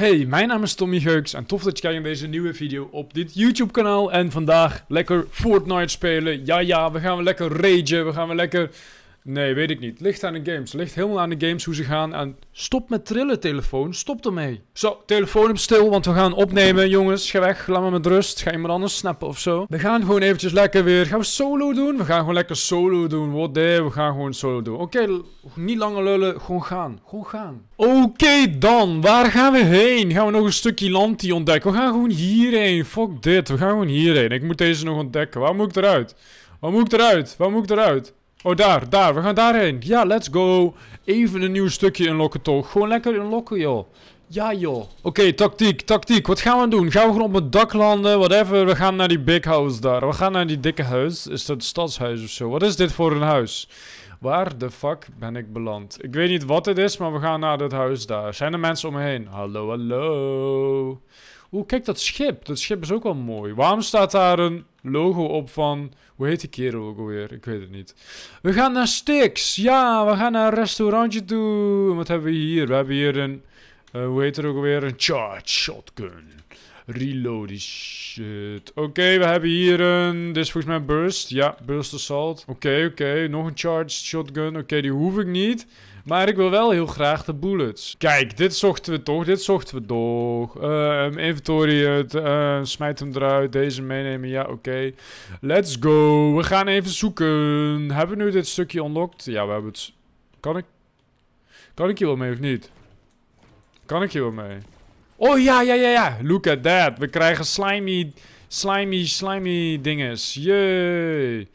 Hey, mijn naam is Tommie Geux en tof dat je kijkt naar deze nieuwe video op dit YouTube kanaal. En vandaag lekker Fortnite spelen. Ja, we gaan weer lekker ragen, we gaan weer lekker... Nee, weet ik niet. Ligt aan de games. Ligt helemaal aan de games hoe ze gaan. En stop met trillen, telefoon. Stop ermee. Zo, telefoon op stil, want we gaan opnemen. Jongens, ga weg. Laat me met rust. Ga iemand anders snappen of zo. We gaan gewoon eventjes lekker weer... Gaan we solo doen? We gaan gewoon lekker solo doen. What the... We gaan gewoon solo doen. Oké, niet langer lullen. Gewoon gaan. Gewoon gaan. Oké, dan. Waar gaan we heen? Gaan we nog een stukje land die ontdekken? We gaan gewoon hierheen. Fuck dit. We gaan gewoon hierheen. Ik moet deze nog ontdekken. Waar moet ik eruit? Waar moet ik eruit? Waar moet ik eruit? Oh, daar. We gaan daarheen. Ja, let's go. Even een nieuw stukje unlocken, toch? Gewoon lekker unlocken, joh. Ja, joh. Oké, tactiek. Wat gaan we doen? Gaan we gewoon op het dak landen? Whatever. We gaan naar die big house daar. We gaan naar die dikke huis. Is dat stadshuis of zo? Wat is dit voor een huis? Waar de fuck ben ik beland? Ik weet niet wat het is, maar we gaan naar dat huis daar. Zijn er mensen om me heen? Hallo. Oeh, kijk dat schip. Dat schip is ook wel mooi. Waarom staat daar een logo op van... Hoe heet die kerel ook alweer? Ik weet het niet. We gaan naar Styx. Ja, we gaan naar een restaurantje toe. Wat hebben we hier? We hebben hier een... hoe heet het ook alweer? Een Charged Shotgun. Reload shit. Oké, we hebben hier een... Dit is volgens mij Burst. Ja, Burst Assault. Oké. Nog een Charged Shotgun. Oké, die hoef ik niet. Maar ik wil wel heel graag de bullets. Kijk, dit zochten we toch. Inventory. Smijt hem eruit. Deze meenemen. Ja, oké. Let's go. We gaan even zoeken. Hebben we nu dit stukje unlocked? Ja, we hebben het... Kan ik hier wel mee of niet? Kan ik hier wel mee? Oh, ja. Look at that. We krijgen slimy dinges. Jee.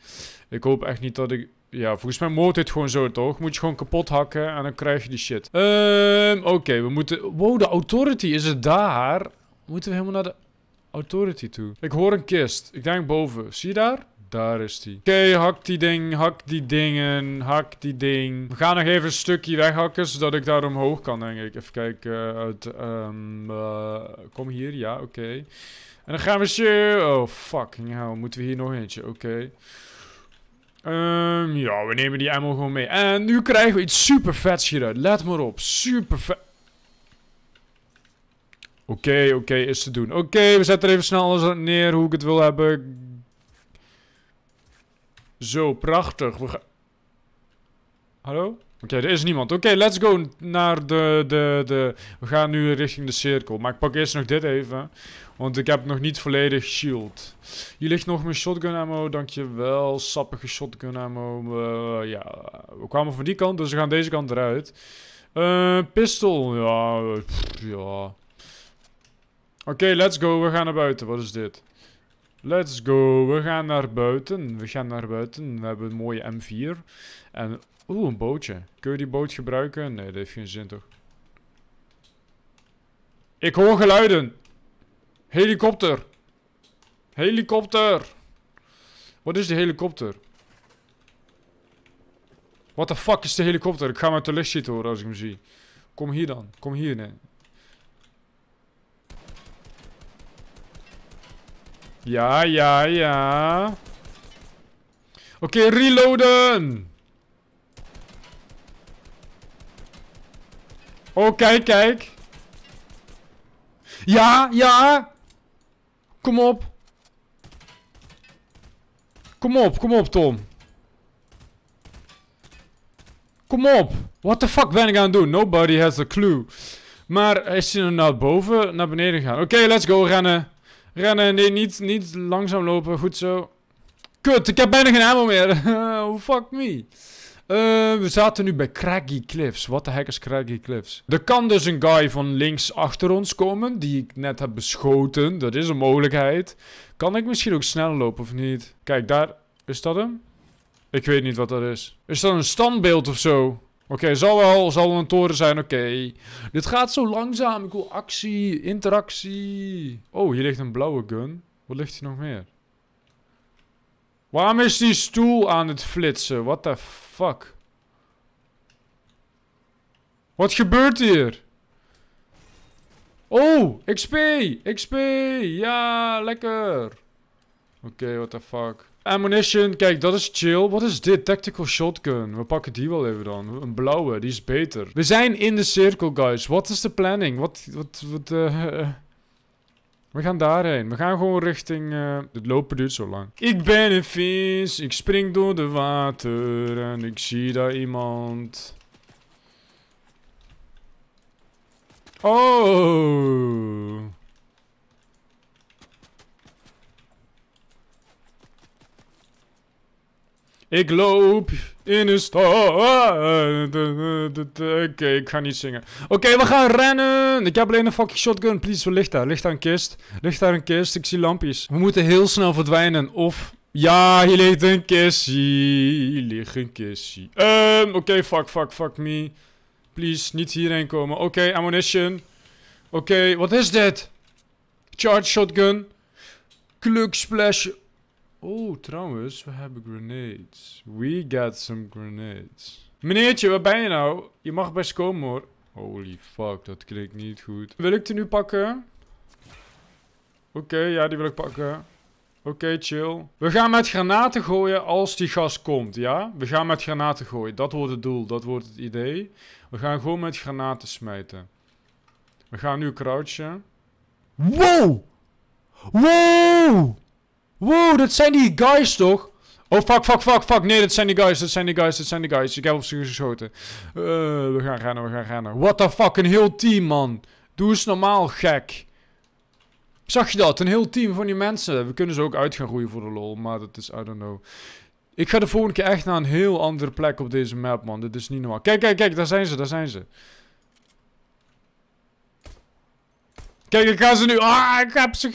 Ik hoop echt niet dat ik... Ja, volgens mij moet dit gewoon zo, toch? Moet je gewoon kapot hakken en dan krijg je die shit. Oké, we moeten... Wow, de authority is het daar. Moeten we helemaal naar de authority toe? Ik hoor een kist. Ik denk boven. Zie je daar? Daar is die. Oké, hak die ding. Hak die ding. We gaan nog even een stukje weghakken, zodat ik daar omhoog kan, denk ik. Even kijken. Kom hier. Ja, oké. En dan gaan we zo... Oh, fucking hell. Moeten we hier nog eentje? Oké. Ja, we nemen die ammo gewoon mee. En nu krijgen we iets super vets hieruit. Let maar op. Super vet. Oké, is te doen. Oké, we zetten er even snel alles neer hoe ik het wil hebben. Zo, prachtig. We gaan... Hallo? Oké, er is niemand. Oké, let's go naar de... We gaan nu richting de cirkel. Maar ik pak eerst nog dit even. Want ik heb nog niet volledig shield. Hier ligt nog mijn shotgun ammo. Dankjewel. Sappige shotgun ammo. Ja, we kwamen van die kant. Dus we gaan deze kant eruit. Pistol. Ja. Oké, let's go. We gaan naar buiten. Wat is dit? Let's go. We gaan naar buiten. We hebben een mooie M4. En... Oeh, een bootje. Kun je die boot gebruiken? Nee, dat heeft geen zin, toch? Ik hoor geluiden. Helikopter. Wat is die helikopter? What the fuck is de helikopter? Ik ga hem uit de lucht zitten horen als ik hem zie. Kom hier dan. Kom hier, nee. Ja. Oké, reloaden. Oh, kijk. Ja. Kom op, Tom. Kom op. What the fuck ben ik aan het doen? Nobody has a clue. Maar is hij nou naar boven, naar beneden gaan? Oké, let's go. Rennen. Nee, niet langzaam lopen. Goed zo. Kut, ik heb bijna geen ammo meer. Oh, fuck me. We zaten nu bij Craggy Cliffs. Wat de heck is Craggy Cliffs? Er kan dus een guy van links achter ons komen, die ik net heb beschoten. Dat is een mogelijkheid. Kan ik misschien ook sneller lopen of niet? Kijk, daar... Is dat hem? Ik weet niet wat dat is. Is dat een standbeeld of zo? Oké, zal wel een toren zijn. Oké. Dit gaat zo langzaam. Ik wil actie, interactie. Oh, hier ligt een blauwe gun. Wat ligt hier nog meer? Waarom is die stoel aan het flitsen? What the fuck? Wat gebeurt hier? Oh, XP! Ja, lekker! Oké, what the fuck. Ammunition, kijk, dat is chill. Wat is dit? Tactical shotgun. We pakken die wel even dan. Een blauwe, die is beter. We zijn in de cirkel, guys. Wat is de planning? We gaan daarheen. We gaan gewoon richting... Het lopen duurt zo lang. Ik ben een vis. Ik spring door de water. En ik zie daar iemand. Oh... Ik loop in een stad. Oké, ik ga niet zingen. Oké, we gaan rennen. Ik heb alleen een fucking shotgun. Please, wat ligt daar? Ligt daar een kist? Ligt daar een kist? Ik zie lampjes. We moeten heel snel verdwijnen. Of... Ja, hier ligt een kissie. Hier ligt een kissie. Oké, fuck me. Please, niet hierheen komen. Oké, ammunition. Oké, wat is dit? Charged shotgun. Kluk splash. Oh, trouwens, we hebben grenades. We got some grenades. Meneertje, waar ben je nou? Je mag best komen hoor. Holy fuck, dat klinkt niet goed. Wil ik die nu pakken? Oké, ja, die wil ik pakken. Oké, chill. We gaan met granaten gooien als die gast komt, ja? We gaan met granaten gooien. Dat wordt het doel, dat wordt het idee. We gaan gewoon met granaten smijten. We gaan nu crouchen. Wow! Wow! Wow, dat zijn die guys toch? Oh, fuck. Nee, dat zijn die guys, Ik heb op ze geschoten. We gaan rennen. What the fuck, een heel team, man. Doe eens normaal, gek. Zag je dat? Een heel team van die mensen. We kunnen ze ook uit gaan roeien voor de lol, maar dat is, I don't know. Ik ga de volgende keer echt naar een heel andere plek op deze map, man. Dit is niet normaal. Kijk, daar zijn ze. Kijk, ik ga ze nu... Ah, ik heb ze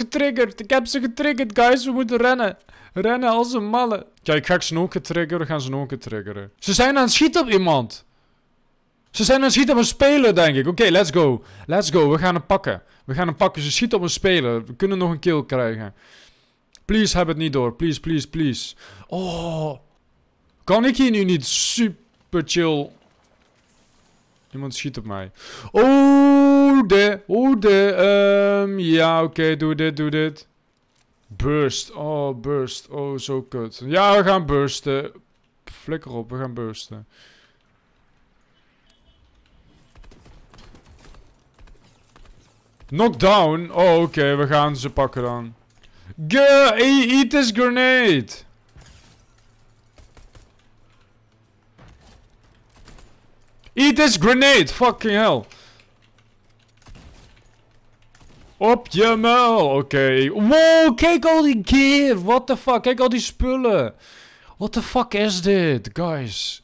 getriggerd, guys. We moeten rennen. Rennen als een malle. Kijk, ga ik ze nog een keer triggeren? Gaan ze nog een keer triggeren? Ze zijn aan het schieten op iemand. Ze zijn aan het schieten op een speler, denk ik. Oké, let's go. Let's go. We gaan hem pakken. Ze schieten op een speler. We kunnen nog een kill krijgen. Please, heb het niet door. Please. Oh. Kan ik hier nu niet super chill... Iemand schiet op mij. Ja, oké, doe dit. Burst. Oh, zo kut. Ja, we gaan bursten. Flikker op, we gaan bursten. Knockdown. Oh, oké, we gaan ze pakken dan. Gah, eat this grenade. Eat this grenade, fucking hell. Op je muil, oké. Wow, kijk al die gear, what the fuck, kijk al die spullen. What the fuck is dit, guys?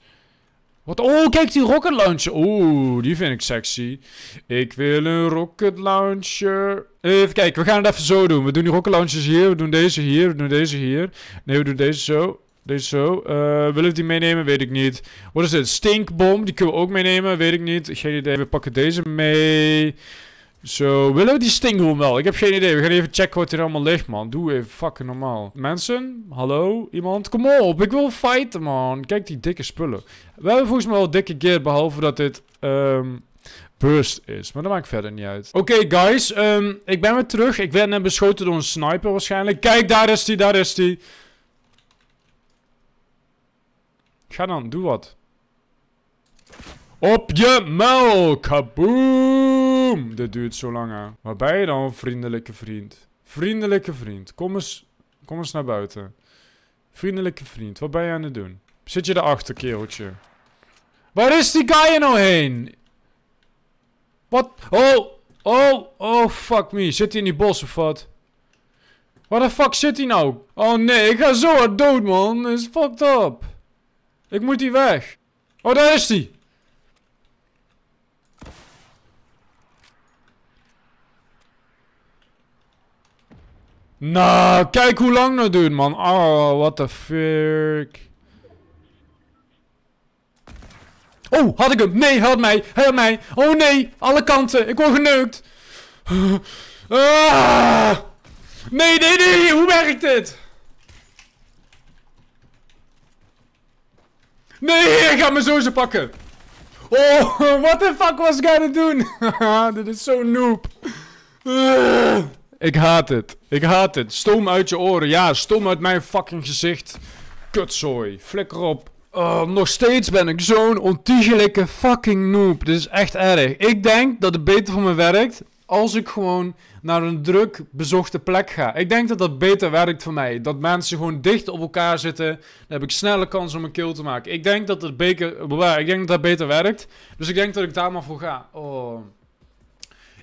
Wat? Oh, kijk die rocket launcher, oeh, die vind ik sexy. Ik wil een rocket launcher. Even kijken, we gaan het even zo doen. We doen die rocket launchers hier, we doen deze hier, we doen deze hier. Nee, we doen deze zo. Deze zo. Willen we die meenemen? Weet ik niet. Wat is dit? Stinkbom. Die kunnen we ook meenemen. Weet ik niet. Geen idee. We pakken deze mee. Zo. Willen we die stinkbom wel? Ik heb geen idee. We gaan even checken wat hier allemaal ligt, man. Doe even fucking normaal. Mensen? Hallo? Iemand? Kom op. Ik wil fighten, man. Kijk die dikke spullen. We hebben volgens mij wel dikke gear. Behalve dat dit... burst is. Maar dat maakt verder niet uit. Oké, guys. Ik ben weer terug. Ik werd net beschoten door een sniper waarschijnlijk. Kijk, daar is die. Ga dan, doe wat. Op je muil, kaboom! Dit duurt zo lang aan. Waar ben je dan, vriendelijke vriend? Kom eens naar buiten. Vriendelijke vriend, wat ben je aan het doen? Zit je daarachter, kereltje? Waar is die guy nou heen? Wat? Oh, fuck me. Zit hij in die bos of wat? Waar de fuck zit hij nou? Oh nee, ik ga zo hard dood, man. Dat is fucked up. Ik moet die weg. Oh, daar is die. Nou, kijk hoe lang dat duurt, man. Oh, what the fuck. Oh, had ik hem. Nee, help mij. Oh nee, alle kanten. Ik word geneukt. Ah. Nee. Hoe werkt dit? Nee, ik ga me zo pakken. Oh, what the fuck was ik aan het doen? Dit is zo noob. Ik haat het. Ik haat het. Stoom uit je oren. Ja, stoom uit mijn fucking gezicht. Kutzooi. Flikker op. Nog steeds ben ik zo'n ontiegelijke fucking noob. Dit is echt erg. Ik denk dat het beter voor me werkt als ik gewoon naar een druk bezochte plek ga. Ik denk dat dat beter werkt voor mij. Dat mensen gewoon dicht op elkaar zitten. Dan heb ik snelle kans om een kill te maken. Ik denk dat het dat beter werkt. Dus ik denk dat ik daar maar voor ga. Oh.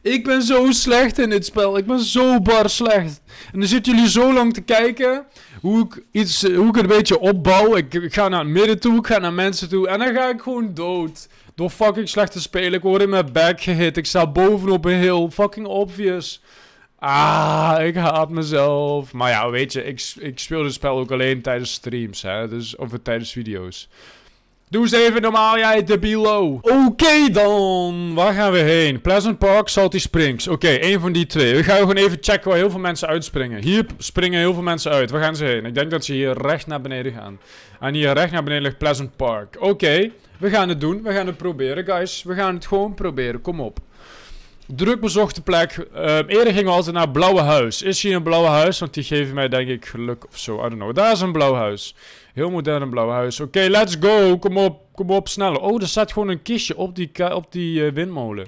Ik ben zo slecht in dit spel. Ik ben zo bar slecht. En dan zitten jullie zo lang te kijken hoe ik een beetje opbouw. Ik ga naar het midden toe. Ik ga naar mensen toe. En dan ga ik gewoon dood. Door fucking slecht te spelen. Ik word in mijn back gehit. Ik sta bovenop een hill. Fucking obvious. Ah, ik haat mezelf. Maar ja, weet je. Ik speel dit spel ook alleen tijdens streams. Hè? Dus, of tijdens video's. Doe eens even normaal, jij debielo. Oké dan. Waar gaan we heen? Pleasant Park, Salty Springs. Oké, één van die twee. We gaan gewoon even checken waar heel veel mensen uitspringen. Hier springen heel veel mensen uit. Waar gaan ze heen? Ik denk dat ze hier recht naar beneden gaan. En hier recht naar beneden ligt Pleasant Park. Oké, we gaan het doen. We gaan het proberen, guys. We gaan het gewoon proberen. Kom op. Druk bezochte plek. Eerder gingen we altijd naar Blauwe Huis. Is hier een Blauwe Huis? Want die geven mij denk ik geluk of zo. I don't know. Daar is een Blauw Huis. Heel modern een Blauw Huis. Oké, let's go. Kom op, sneller. Oh, er staat gewoon een kistje op die windmolen.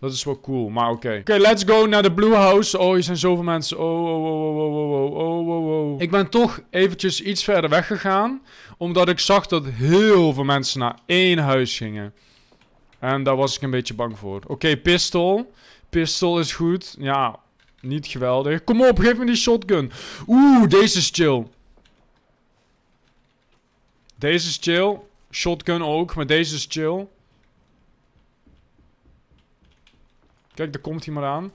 Dat is wel cool, maar oké. Oké, let's go naar de Blue House. Oh, hier zijn zoveel mensen. Oh, oh, oh, oh, oh, oh, oh, oh. Ik ben toch eventjes iets verder weggegaan. Omdat ik zag dat heel veel mensen naar één huis gingen. En daar was ik een beetje bang voor. Oké, pistool. Pistool is goed. Ja, niet geweldig. Kom op, geef me die shotgun. Oeh, deze is chill. Deze is chill. Shotgun ook, maar deze is chill. Kijk, daar komt hij maar aan.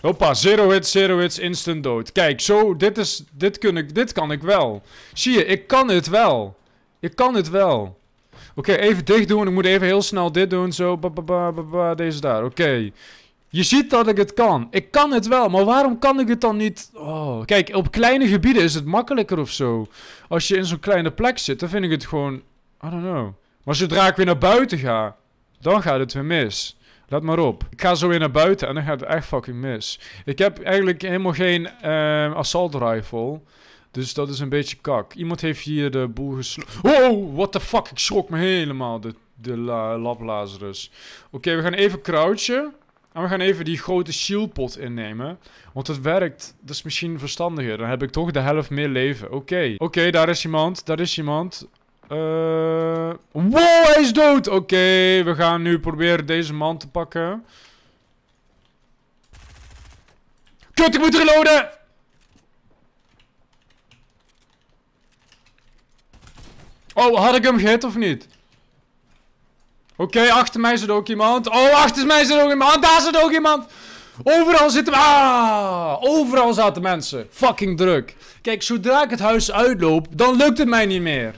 Hoppa, zero hits, instant dood. Kijk, zo, dit kan ik wel. Zie je, ik kan het wel. Ik kan het wel. Oké, even dicht doen. Ik moet even heel snel dit doen. Zo, deze daar. Oké. Je ziet dat ik het kan. Ik kan het wel, maar waarom kan ik het dan niet? Oh, kijk, op kleine gebieden is het makkelijker of zo. Als je in zo'n kleine plek zit, dan vind ik het gewoon... I don't know. Maar zodra ik weer naar buiten ga, dan gaat het weer mis. Let maar op. Ik ga zo weer naar buiten en dan gaat het echt fucking mis. Ik heb eigenlijk helemaal geen assault rifle. Dus dat is een beetje kak. Iemand heeft hier de boel geslagen. Wow, what the fuck. Ik schrok me helemaal. De lablazerus. Oké, we gaan even crouchen. En we gaan even die grote shieldpot innemen. Want het werkt. Dat is misschien verstandiger. Dan heb ik toch de helft meer leven. Oké. Oké, daar is iemand. Daar is iemand. Wow, hij is dood. Oké, we gaan nu proberen deze man te pakken. Kut, ik moet reloaden. Oh, had ik hem gehit of niet? Oké, achter mij zit ook iemand. Oh, achter mij zit ook iemand. Daar zit ook iemand. Overal zitten... Ah, overal zaten mensen. Fucking druk. Kijk, zodra ik het huis uitloop, dan lukt het mij niet meer.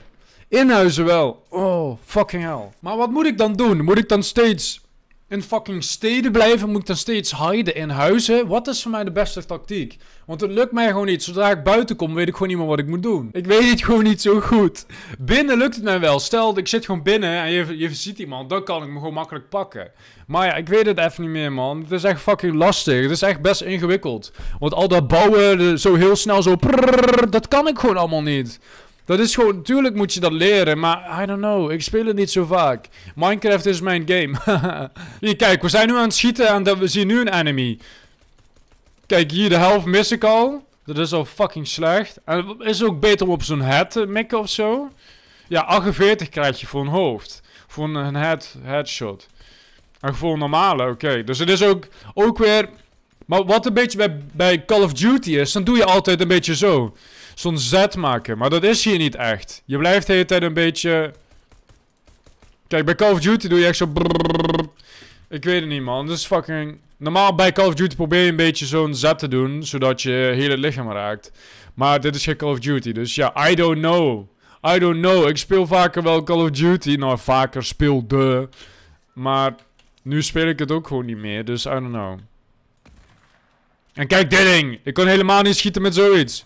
Inhuizen wel. Oh, fucking hell. Maar wat moet ik dan doen? Moet ik dan steeds in fucking steden blijven? Moet ik dan steeds hiden in huizen? Wat is voor mij de beste tactiek? Want het lukt mij gewoon niet. Zodra ik buiten kom, weet ik gewoon niet meer wat ik moet doen. Ik weet het gewoon niet zo goed. Binnen lukt het mij wel. Stel, ik zit gewoon binnen en je ziet iemand. Dan kan ik me gewoon makkelijk pakken. Maar ja, ik weet het even niet meer, man. Het is echt fucking lastig. Het is echt best ingewikkeld. Want al dat bouwen, zo heel snel zo... Prrr, dat kan ik gewoon allemaal niet. Dat is gewoon... Tuurlijk moet je dat leren, maar... I don't know. Ik speel het niet zo vaak. Minecraft is mijn game. Hier, kijk. We zijn nu aan het schieten en we zien nu een enemy. Kijk, hier de helft mis ik al. Dat is al fucking slecht. En het is ook beter om op zo'n head te mikken of zo. Ja, 48 krijg je voor een hoofd. Voor een headshot. En voor een normale, oké. Dus het is ook weer... Maar wat een beetje bij Call of Duty is, dan doe je altijd een beetje zo. Zo'n zet maken. Maar dat is hier niet echt. Je blijft de hele tijd een beetje... Kijk, bij Call of Duty doe je echt zo... Ik weet het niet, man. Dat is fucking... Normaal bij Call of Duty probeer je een beetje zo'n zet te doen. Zodat je heel het lichaam raakt. Maar dit is geen Call of Duty. Dus ja, I don't know. I don't know. Ik speel vaker wel Call of Duty. Nou, vaker speelde. Maar nu speel ik het ook gewoon niet meer. Dus I don't know. En kijk dit ding. Ik kon helemaal niet schieten met zoiets.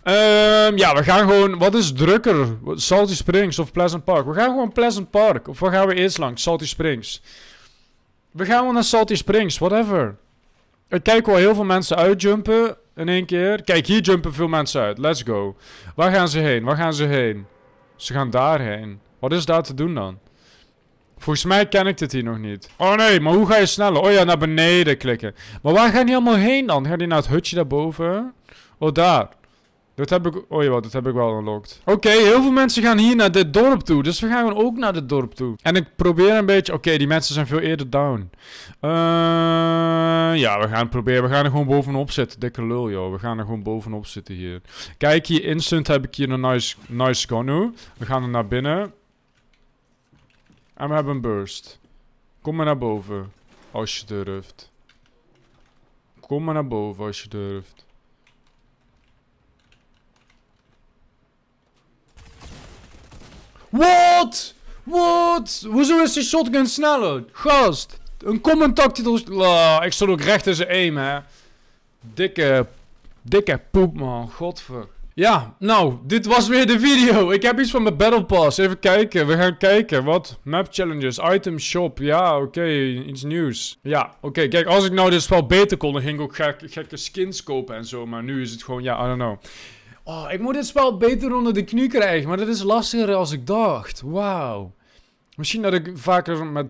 Ja, we gaan gewoon... Wat is drukker? Salty Springs of Pleasant Park? We gaan gewoon Pleasant Park. Of waar gaan we eerst langs? Salty Springs. We gaan wel naar Salty Springs. Whatever. Ik kijk wel heel veel mensen uitjumpen in één keer. Kijk, hier jumpen veel mensen uit. Let's go. Waar gaan ze heen? Waar gaan ze heen? Ze gaan daarheen. Wat is daar te doen dan? Volgens mij ken ik dit hier nog niet. Oh nee, maar hoe ga je sneller? Oh ja, naar beneden klikken. Maar waar gaan die allemaal heen dan? Gaan die naar het hutje daarboven? Oh, daar. Dat heb ik... Oh ja, dat heb ik wel unlocked. Oké, heel veel mensen gaan hier naar dit dorp toe. Dus we gaan gewoon ook naar dit dorp toe. En ik probeer een beetje... Oké, die mensen zijn veel eerder down. Ja, we gaan proberen. We gaan er gewoon bovenop zitten. Dikke lul, joh. We gaan er gewoon bovenop zitten hier. Kijk, hier instant heb ik hier een nice gun nu. We gaan er naar binnen. En we hebben een burst. Kom maar naar boven. Als je durft. Kom maar naar boven als je durft. What? What? Hoezo is die shotgun sneller? Gast. Een common tactical... ik stond ook recht in zijn aim, hè. Dikke poep, man. Godver. Ja, nou. Dit was weer de video. Ik heb iets van mijn battle pass. Even kijken. We gaan kijken. Wat? Map challenges. Item shop. Ja, oké. Iets nieuws. Ja, oké. Kijk, als ik nou dit spel beter kon, dan ging ik ook gekke skins kopen en zo. Maar nu is het gewoon... Ja, I don't know. Oh, ik moet dit spel beter onder de knie krijgen, maar dat is lastiger als ik dacht. Wauw. Misschien dat ik vaker met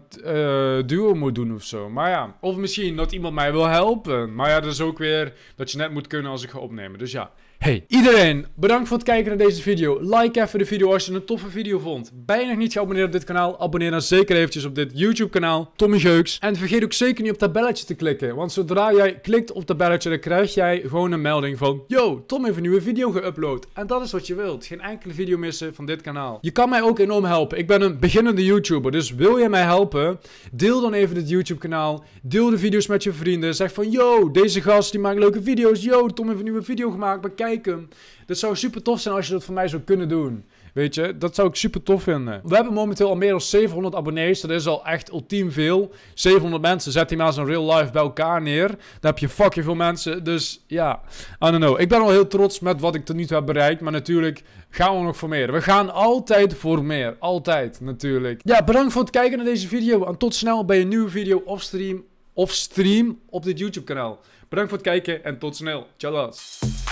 duo moet doen of zo. Maar ja, of misschien dat iemand mij wil helpen. Maar ja, dat is ook weer dat je net moet kunnen als ik ga opnemen. Dus ja. Hey, iedereen, bedankt voor het kijken naar deze video. Like even de video als je een toffe video vond. Ben je nog niet geabonneerd op dit kanaal? Abonneer dan zeker eventjes op dit YouTube kanaal, Tommie Geux. En vergeet ook zeker niet op dat belletje te klikken. Want zodra jij klikt op dat belletje, dan krijg jij gewoon een melding van... Yo, Tom heeft een nieuwe video geüpload. En dat is wat je wilt. Geen enkele video missen van dit kanaal. Je kan mij ook enorm helpen. Ik ben een beginnende YouTuber, dus wil jij mij helpen? Deel dan even dit YouTube kanaal. Deel de video's met je vrienden. Zeg van, yo, deze gast die maakt leuke video's. Yo, Tom heeft een nieuwe video gemaakt. Bekijk. Dat zou super tof zijn als je dat voor mij zou kunnen doen. Weet je, dat zou ik super tof vinden. We hebben momenteel al meer dan 700 abonnees. Dat is al echt ultiem veel. 700 mensen, zet die maar eens een real life bij elkaar neer. Dan heb je fucking veel mensen. Dus ja, I don't know. Ik ben al heel trots met wat ik tot nu toe heb bereikt. Maar natuurlijk gaan we nog voor meer. We gaan altijd voor meer. Altijd, natuurlijk. Ja, bedankt voor het kijken naar deze video. En tot snel bij een nieuwe video of stream. Of stream op dit YouTube kanaal. Bedankt voor het kijken en tot snel. Tjallas.